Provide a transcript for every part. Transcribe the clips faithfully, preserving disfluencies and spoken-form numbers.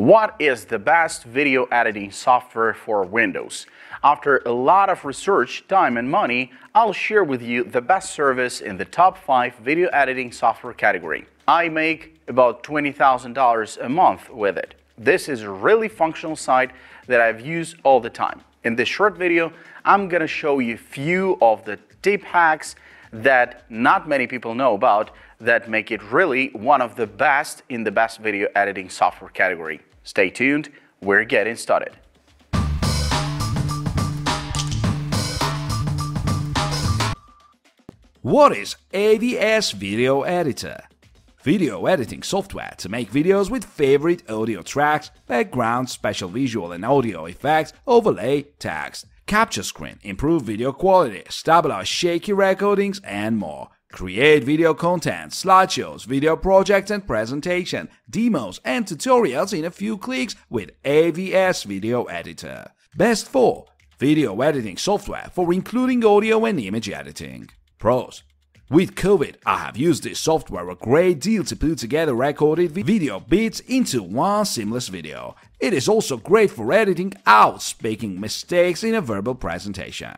What is the best video editing software for Windows? After a lot of research, time and money, I'll share with you the best service in the top five video editing software category. I make about twenty thousand dollars a month with it. This is a really functional site that I've used all the time. In this short video, I'm gonna show you a few of the tip hacks that not many people know about that make it really one of the best in the best video editing software category. Stay tuned, we're getting started. What is A V S Video Editor? Video editing software to make videos with favorite audio tracks, backgrounds, special visual and audio effects, overlay, text, capture screen, improve video quality, stabilize shaky recordings and more. Create video content, slideshows, video projects and presentation, demos and tutorials in a few clicks with A V S Video Editor. Best for video editing software for including audio and image editing. Pros. With COVID, I have used this software a great deal to put together recorded video bits into one seamless video. It is also great for editing out speaking mistakes in a verbal presentation.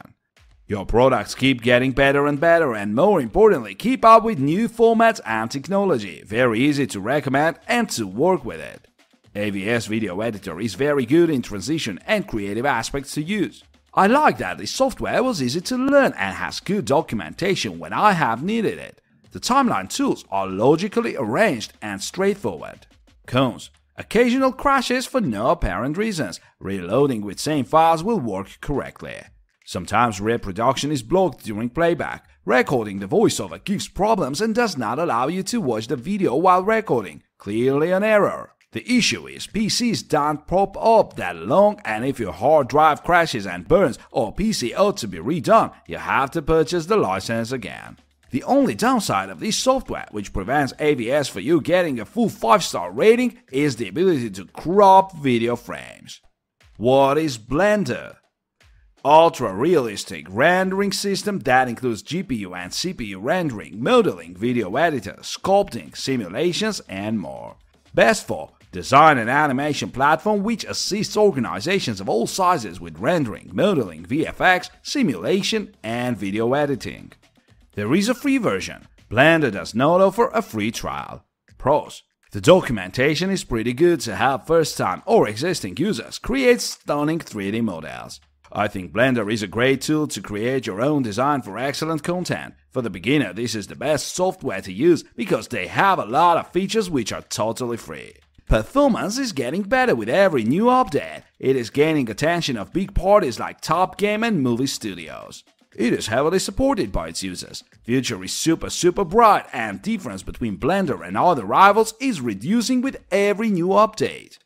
Your products keep getting better and better and, more importantly, keep up with new formats and technology. Very easy to recommend and to work with it. A V S Video Editor is very good in transition and creative aspects to use. I like that this software was easy to learn and has good documentation when I have needed it. The timeline tools are logically arranged and straightforward. Cons. Occasional crashes for no apparent reasons. Reloading with same files will work correctly. Sometimes reproduction is blocked during playback. Recording the voiceover gives problems and does not allow you to watch the video while recording. Clearly an error. The issue is P Cs don't pop up that long, and if your hard drive crashes and burns or P C ought to be redone, you have to purchase the license again. The only downside of this software, which prevents A V S for you getting a full five star rating, is the ability to crop video frames. What is Blender? Ultra-realistic rendering system that includes G P U and C P U rendering, modeling, video editor, sculpting, simulations and more. Best for design and animation platform which assists organizations of all sizes with rendering, modeling, V F X, simulation and video editing. There is a free version. Blender does not offer a free trial. Pros. The documentation is pretty good to help first-time or existing users create stunning three D models. I think Blender is a great tool to create your own design for excellent content. For the beginner, this is the best software to use because they have a lot of features which are totally free. Performance is getting better with every new update. It is gaining attention of big parties like top game and movie studios. It is heavily supported by its users. Future is super super bright and difference between Blender and other rivals is reducing with every new update.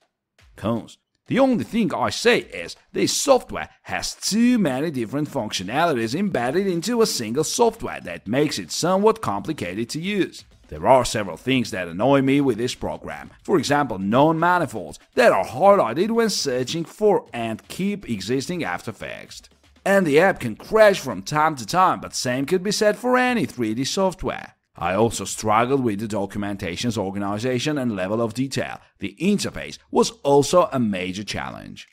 Cons. The only thing I say is, this software has too many different functionalities embedded into a single software that makes it somewhat complicated to use. There are several things that annoy me with this program, for example known manifolds that are highlighted when searching for and keep existing after fixed. And the app can crash from time to time, but same could be said for any three D software. I also struggled with the documentation's organization and level of detail. The interface was also a major challenge.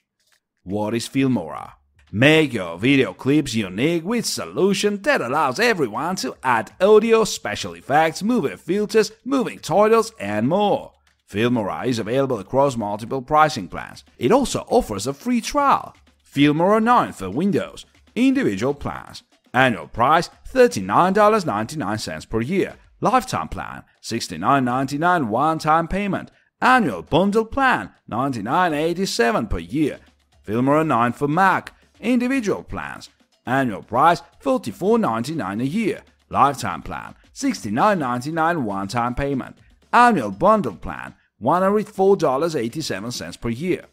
What is Filmora? Make your video clips unique with a solution that allows everyone to add audio, special effects, movie filters, moving titles and more. Filmora is available across multiple pricing plans. It also offers a free trial. Filmora nine for Windows, individual plans. Annual price thirty-nine ninety-nine dollars per year. Lifetime plan sixty-nine ninety-nine dollars one-time payment. Annual bundle plan ninety-nine eighty-seven dollars per year. Filmora nine for Mac. Individual plans. Annual price forty-four ninety-nine dollars a year. Lifetime plan sixty-nine ninety-nine dollars one-time payment. Annual bundle plan one hundred four eighty-seven dollars per year.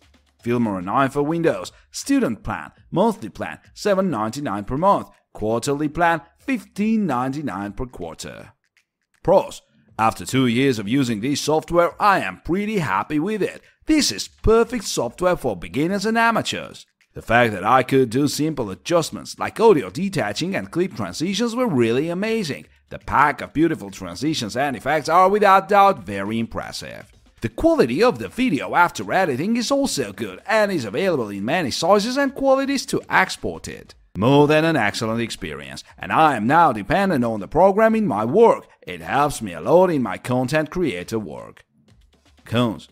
Filmora nine for Windows. Student plan. Monthly plan seven ninety-nine dollars per month. Quarterly plan fifteen ninety-nine dollars per quarter. Pros. After two years of using this software, I am pretty happy with it. This is perfect software for beginners and amateurs. The fact that I could do simple adjustments like audio detaching and clip transitions were really amazing. The pack of beautiful transitions and effects are without doubt very impressive. The quality of the video after editing is also good and is available in many sizes and qualities to export it. More than an excellent experience, and I am now dependent on the program in my work. It helps me a lot in my content creator work. Cons.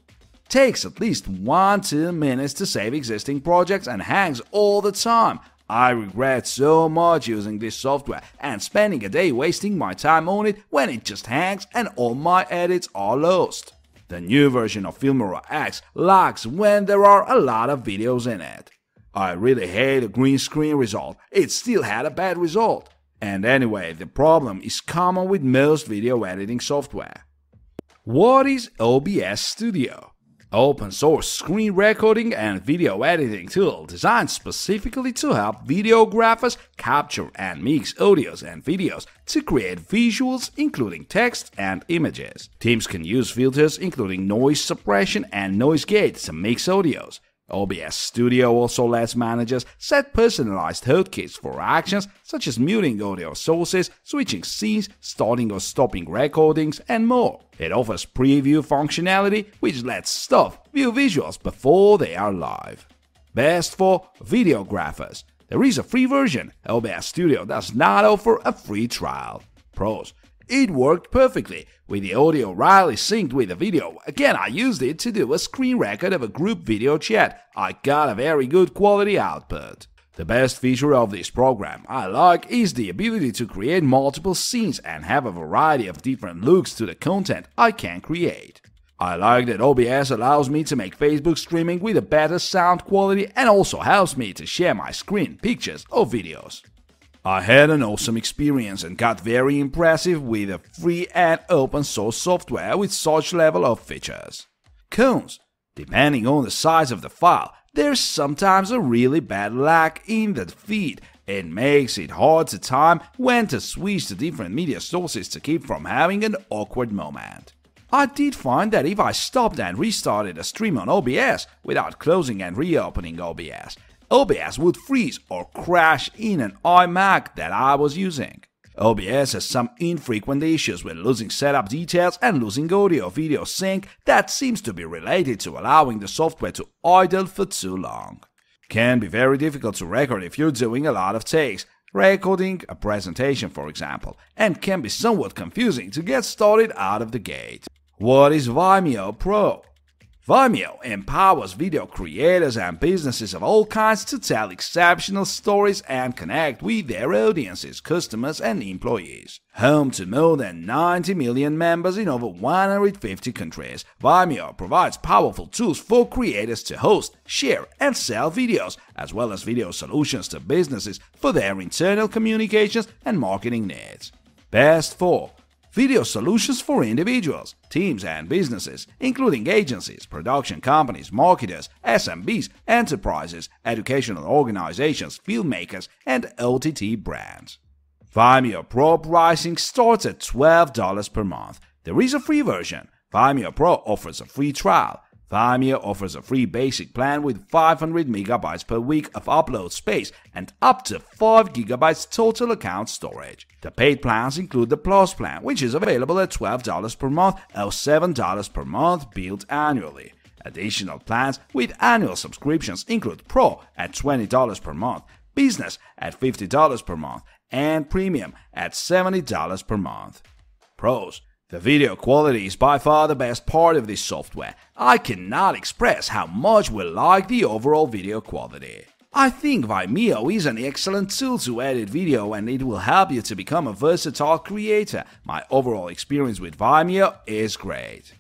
Takes at least one to two minutes to save existing projects and hangs all the time. I regret so much using this software and spending a day wasting my time on it when it just hangs and all my edits are lost. The new version of Filmora X lacks when there are a lot of videos in it. I really hate the green screen result, it still had a bad result. And anyway, the problem is common with most video editing software. What is O B S Studio? Open source screen recording and video editing tool designed specifically to help videographers capture and mix audios and videos to create visuals including text and images. Teams can use filters including noise suppression and noise gates to mix audios. O B S Studio also lets managers set personalized hotkeys for actions such as muting audio sources, switching scenes, starting or stopping recordings, and more. It offers preview functionality, which lets staff view visuals before they are live. Best for videographers. There is a free version. O B S Studio does not offer a free trial. Pros. It worked perfectly, with the audio rightly synced with the video. Again, I used it to do a screen record of a group video chat. I got a very good quality output. The best feature of this program I like is the ability to create multiple scenes and have a variety of different looks to the content I can create. I like that O B S allows me to make Facebook streaming with a better sound quality and also helps me to share my screen, pictures or videos. I had an awesome experience and got very impressive with a free and open source software with such level of features. Cons. Depending on the size of the file, there's sometimes a really bad lag in the feed. It makes it hard to time when to switch to different media sources to keep from having an awkward moment. I did find that if I stopped and restarted a stream on O B S without closing and reopening O B S, O B S would freeze or crash in an iMac that I was using. O B S has some infrequent issues with losing setup details and losing audio-video sync that seems to be related to allowing the software to idle for too long. Can be very difficult to record if you're doing a lot of takes, recording a presentation for example, and can be somewhat confusing to get started out of the gate. What is Vimeo Pro? Vimeo empowers video creators and businesses of all kinds to tell exceptional stories and connect with their audiences, customers and employees. Home to more than ninety million members in over one hundred fifty countries, Vimeo provides powerful tools for creators to host, share and sell videos, as well as video solutions to businesses for their internal communications and marketing needs. Best for video solutions for individuals, teams and businesses, including agencies, production companies, marketers, S M Bs, enterprises, educational organizations, filmmakers, and O T T brands. Vimeo Pro pricing starts at twelve dollars per month. There is a free version. Vimeo Pro offers a free trial. Vimeo offers a free basic plan with five hundred megabytes per week of upload space and up to five gigabytes total account storage. The paid plans include the Plus plan, which is available at twelve dollars per month or seven dollars per month billed annually. Additional plans with annual subscriptions include Pro at twenty dollars per month, Business at fifty dollars per month, and Premium at seventy dollars per month. Pros. The video quality is by far the best part of this software. I cannot express how much we like the overall video quality. I think Vimeo is an excellent tool to edit video and it will help you to become a versatile creator. My overall experience with Vimeo is great.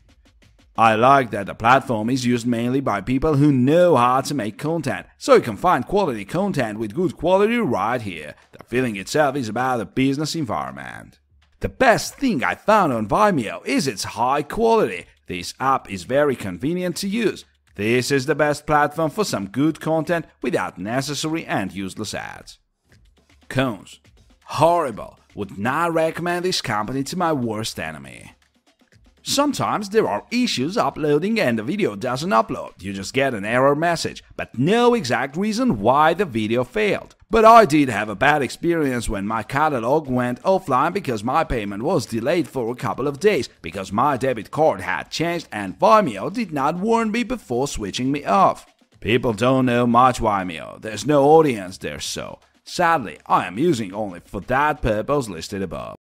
I like that the platform is used mainly by people who know how to make content, so you can find quality content with good quality right here. The feeling itself is about the business environment. The best thing I found on Vimeo is its high quality. This app is very convenient to use. This is the best platform for some good content without necessary and useless ads. Cons. Horrible. Would not recommend this company to my worst enemy. Sometimes there are issues uploading and the video doesn't upload, you just get an error message, but no exact reason why the video failed. But I did have a bad experience when my catalog went offline because my payment was delayed for a couple of days because my debit card had changed and Vimeo did not warn me before switching me off. People don't know much Vimeo, there's no audience there so, sadly, I am using only for that purpose listed above.